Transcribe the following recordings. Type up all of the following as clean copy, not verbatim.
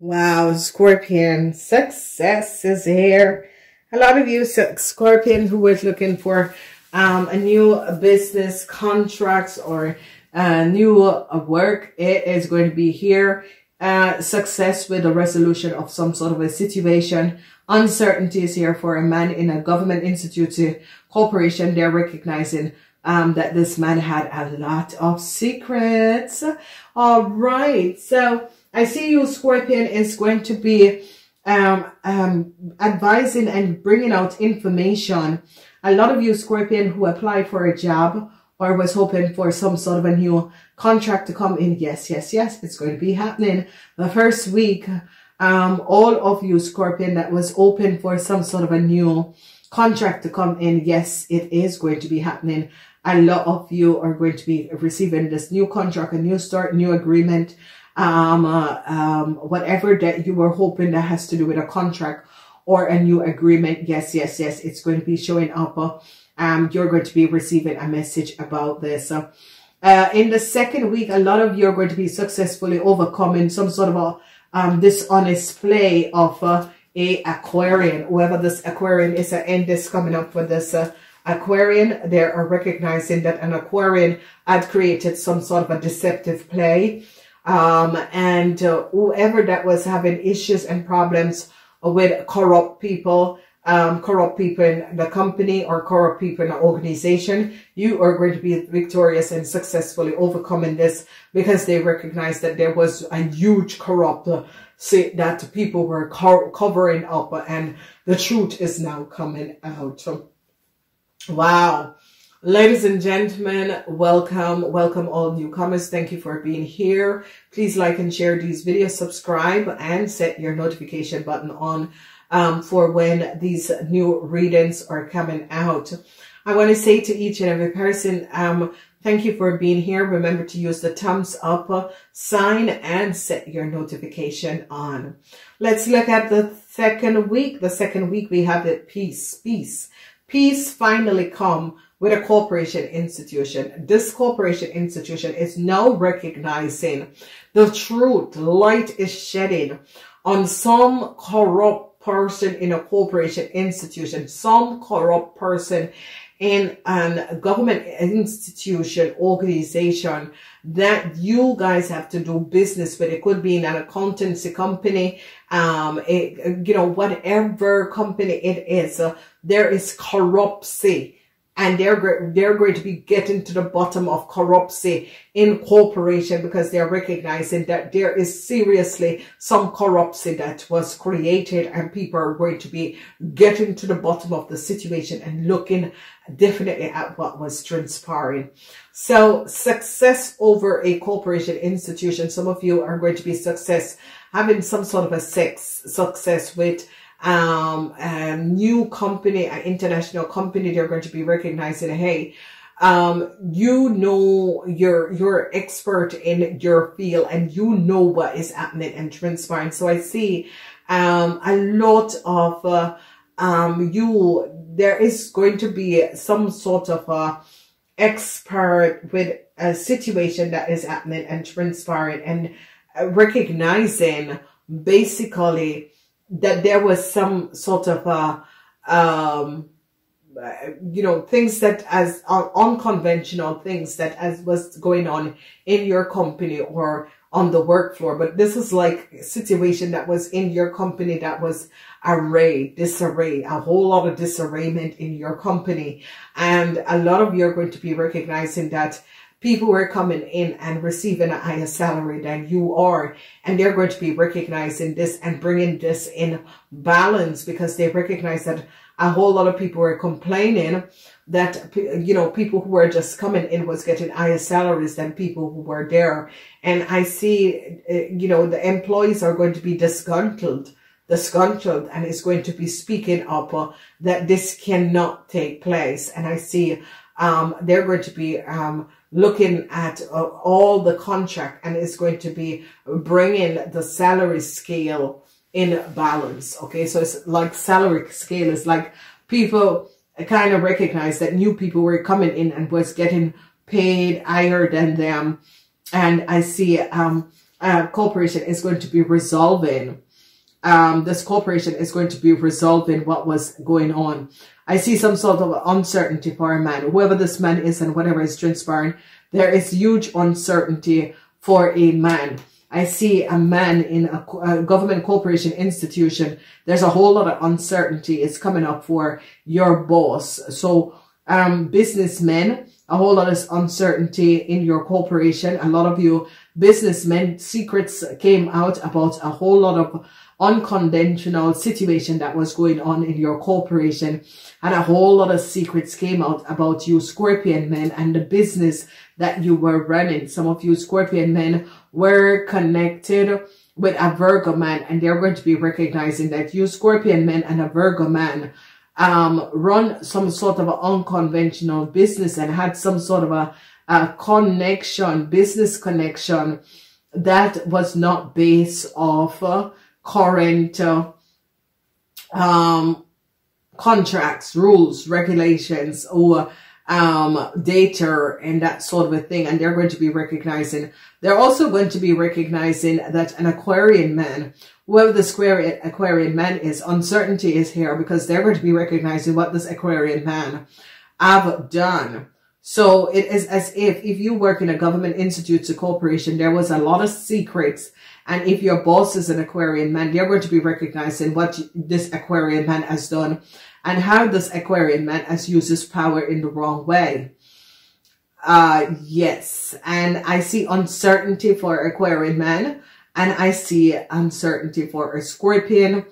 Wow, Scorpion, success is here. A lot of you, Scorpion, who was looking for a new business contracts or new work, it is going to be here. Success with the resolution of some sort of a situation. Uncertainty is here for a man in a government institute corporation. They're recognizing that this man had a lot of secrets. All right. So I see you, Scorpion, is going to be advising and bringing out information. A lot of you, Scorpion, who applied for a job or was hoping for some sort of a new contract to come in. Yes, yes, yes. It's going to be happening the first week. All of you, Scorpion, that was open for some sort of a new contract to come in. Yes, it is going to be happening. A lot of you are going to be receiving this new contract, a new start, new agreement, whatever that you were hoping that has to do with a contract or a new agreement. Yes, yes, yes. It's going to be showing up. You're going to be receiving a message about this. In the second week, a lot of you are going to be successfully overcoming some sort of a dishonest play of a Aquarian. Whoever this Aquarian is, and this coming up for this Aquarian, they are recognizing that an Aquarian had created some sort of a deceptive play. And whoever that was having issues and problems with corrupt people in the company or corrupt people in the organization, you are going to be victorious and successfully overcoming this because they recognize that there was a huge corrupt that people were covering up and the truth is now coming out. Wow. Ladies and gentlemen, welcome. Welcome all newcomers. Thank you for being here. Please like and share these videos, subscribe and set your notification button on for when these new readings are coming out. I want to say to each and every person, thank you for being here. Remember to use the thumbs up sign and set your notification on. Let's look at the second week. The second week we have the peace, peace. Peace finally come with a corporation institution. This corporation institution is now recognizing the truth. Light is shedding on some corrupt person in a corporation institution, some corrupt person in a government institution, organization that you guys have to do business with. It could be in an accountancy company, you know, whatever company it is. There is corruption, and they're going to be getting to the bottom of corruption in corporation because they're recognizing that there is seriously some corruption that was created and people are going to be getting to the bottom of the situation and looking definitely at what was transpiring. So success over a corporation institution. Some of you are going to be having some sort of a success with a new company, an international company. They're going to be recognizing, hey, you know, you're expert in your field and you know what is happening and transpiring. So I see, a lot of, there is going to be some sort of, expert with a situation that is happening and transpiring and recognizing basically that there was some sort of, you know, things that as unconventional things that as was going on in your company or on the work floor. But this is like a situation that was in your company that was disarray, a whole lot of disarrayment in your company. And a lot of you are going to be recognizing that people were coming in and receiving a higher salary than you are. And they're going to be recognizing this and bringing this in balance because they recognize that a whole lot of people were complaining that, you know, people who were just coming in was getting higher salaries than people who were there. And I see, you know, the employees are going to be disgruntled, and is going to be speaking up that this cannot take place. And I see they're going to be looking at all the contract, and it's going to be bringing the salary scale in balance. Okay. So it's like salary scale is like people kind of recognize that new people were coming in and was getting paid higher than them. And I see, corporation is going to be resolving. This corporation is going to be resolving what was going on. I see some sort of uncertainty for a man. Whoever this man is and whatever is transpiring, there is huge uncertainty for a man. I see a man in a government corporation institution. There's a whole lot of uncertainty. It's coming up for your boss. So businessmen, a whole lot of uncertainty in your corporation. A lot of you businessmen, secrets came out about a whole lot of unconventional situation that was going on in your corporation, and a whole lot of secrets came out about you Scorpion men and the business that you were running. Some of you Scorpion men were connected with a Virgo man, and they're going to be recognizing that you Scorpion men and a Virgo man run some sort of unconventional business and had some sort of a connection, business connection, that was not based off current contracts, rules, regulations, or data and that sort of a thing. And they're going to be recognizing. They're also going to be recognizing that an Aquarian man, whoever this Aquarian man is, uncertainty is here, because they're going to be recognizing what this Aquarian man have done. So it is as if you work in a government institute or corporation, there was a lot of secrets. And if your boss is an Aquarian man, they're going to be recognizing what this Aquarian man has done and how this Aquarian man has used his power in the wrong way. Yes. And I see uncertainty for Aquarian man, and I see uncertainty for a Scorpion.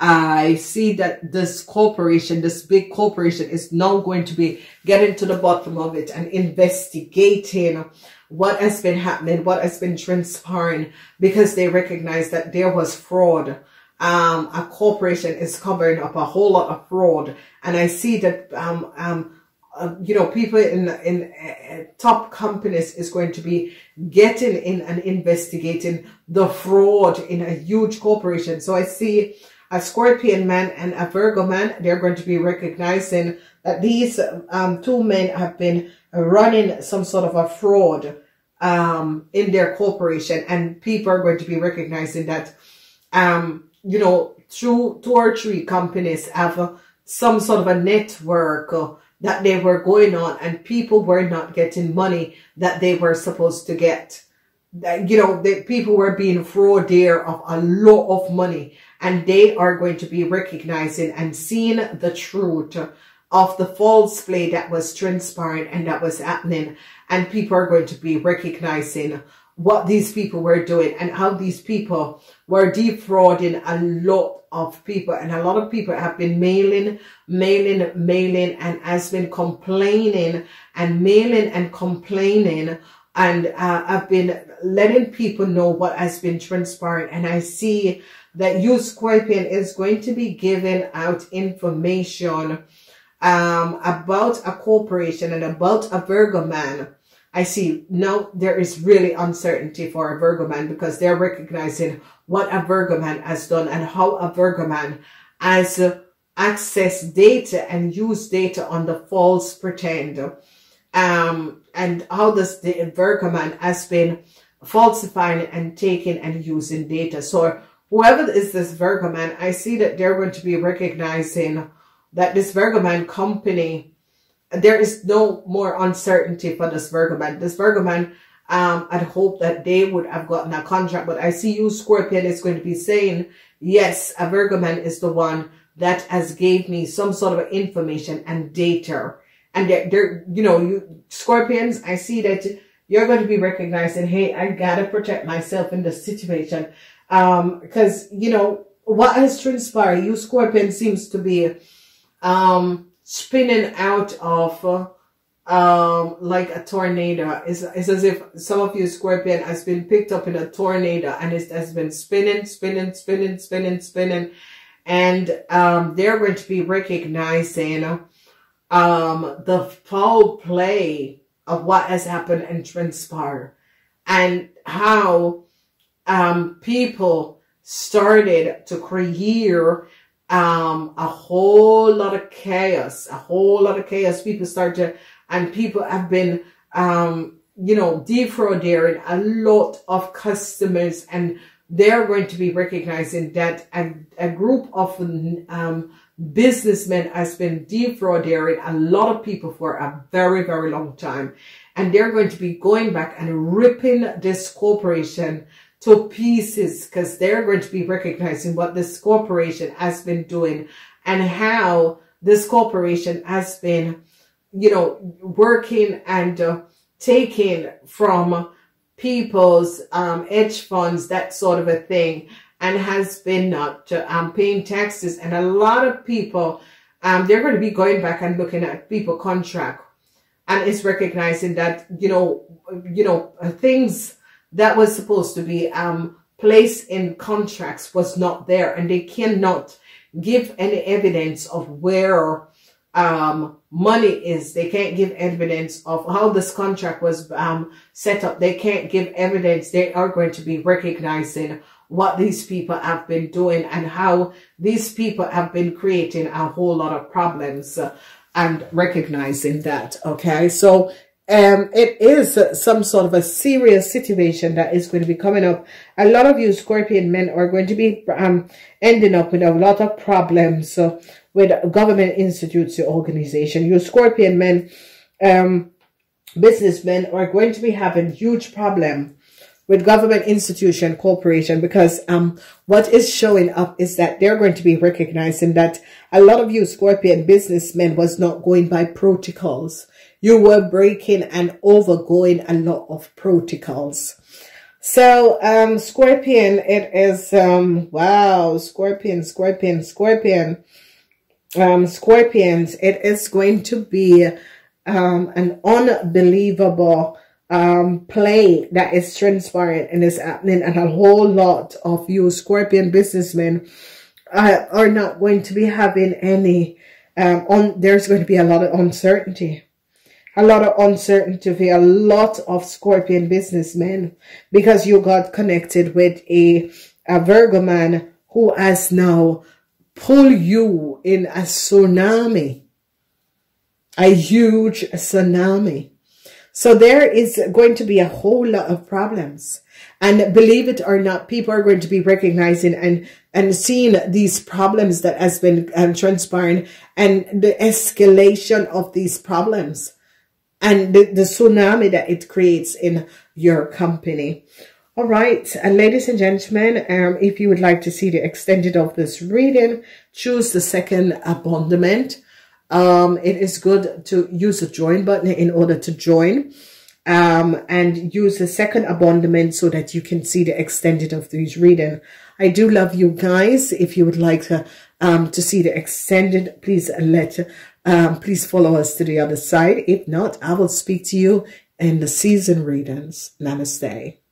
I see that this corporation, this big corporation, is now going to be getting to the bottom of it and investigating what has been happening, what has been transpiring, because they recognize that there was fraud. A corporation is covering up a whole lot of fraud, and I see that you know, people in top companies is going to be getting in and investigating the fraud in a huge corporation. So I see a Scorpion man and a Virgo man, they're going to be recognizing that these two men have been running some sort of a fraud in their corporation, and people are going to be recognizing that, you know, two or three companies have some sort of a network that they were going on, and people were not getting money that they were supposed to get. You know, that people were being fraudulent of a lot of money, and they are going to be recognizing and seeing the truth of the false play that was transpiring and that was happening. And people are going to be recognizing what these people were doing and how these people were defrauding a lot of people. And a lot of people have been mailing and has been complaining and mailing and complaining. And I've been letting people know what has been transpiring. And I see that you Scorpion is going to be giving out information about a corporation and about a Virgo man. I see now there is really uncertainty for a Virgo man, because they're recognizing what a Virgo man has done and how a Virgo man has accessed data and used data on the false pretend. And how this the Virgo man has been falsifying and taking and using data. So whoever is this Virgo man, I see that they're going to be recognizing that this Virgo man company, there is no more uncertainty for this Virgo man. This Virgo man, I'd hope that they would have gotten a contract, but I see you Scorpion is going to be saying, yes, a Virgo man is the one that has gave me some sort of information and data. And they're, you know, you Scorpions, I see that you're going to be recognizing, hey, I gotta protect myself in this situation. Because, you know, what has transpired, you Scorpion seems to be spinning out of like a tornado. It's as if some of you Scorpion has been picked up in a tornado, and it has been spinning. And they're going to be recognizing the foul play of what has happened and transpired, and how people started to create a whole lot of chaos. People have been you know, defrauding a lot of customers, and they're going to be recognizing that a group of businessmen has been defrauding a lot of people for a very, very long time. And they're going to be going back and ripping this corporation to pieces, because they're going to be recognizing what this corporation has been doing and how this corporation has been, you know, working and taking from people's hedge funds, that sort of a thing, and has been not paying taxes. And a lot of people, they're going to be going back and looking at people contract, and it's recognizing that, you know, things that was supposed to be placed in contracts was not there, and they cannot give any evidence of where money is. They can't give evidence of how this contract was set up. They can't give evidence. They are going to be recognizing what these people have been doing and how these people have been creating a whole lot of problems, and recognizing that. Okay, so it is some sort of a serious situation that is going to be coming up. A lot of you Scorpion men are going to be ending up with a lot of problems with government institutes, your organization. You Scorpion men, businessmen are going to be having huge problem with government institution, corporation, because what is showing up is that they're going to be recognizing that a lot of you Scorpion businessmen was not going by protocols. You were breaking and overgoing a lot of protocols. So, Scorpion, it is, wow, Scorpions, it is going to be an unbelievable play that is transpiring and is happening, and a whole lot of you Scorpion businessmen are not going to be having any there's going to be a lot of uncertainty. A lot of uncertainty for a lot of Scorpion businessmen, because you got connected with a Virgo man who has now pull you in a tsunami, a huge tsunami. So there is going to be a whole lot of problems. And believe it or not, people are going to be recognizing and seeing these problems that has been transpiring, and the escalation of these problems and the tsunami that it creates in your company. All right, and ladies and gentlemen, if you would like to see the extended of this reading, choose the second abandonment. It is good to use the join button in order to join, and use the second abandonment so that you can see the extended of these reading. I do love you guys. If you would like to see the extended, please please follow us to the other side. If not, I will speak to you in the season readings. Namaste.